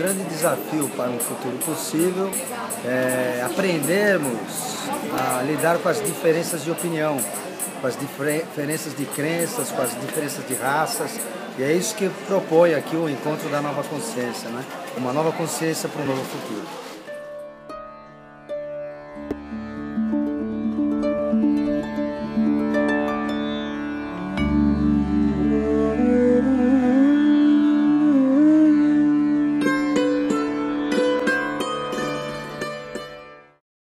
grande desafio para um futuro possível é aprendermos a lidar com as diferenças de opinião, com as diferenças de crenças, com as diferenças de raças. E é isso que propõe aqui o Encontro da Nova Consciência, né? Uma nova consciência para um novo futuro.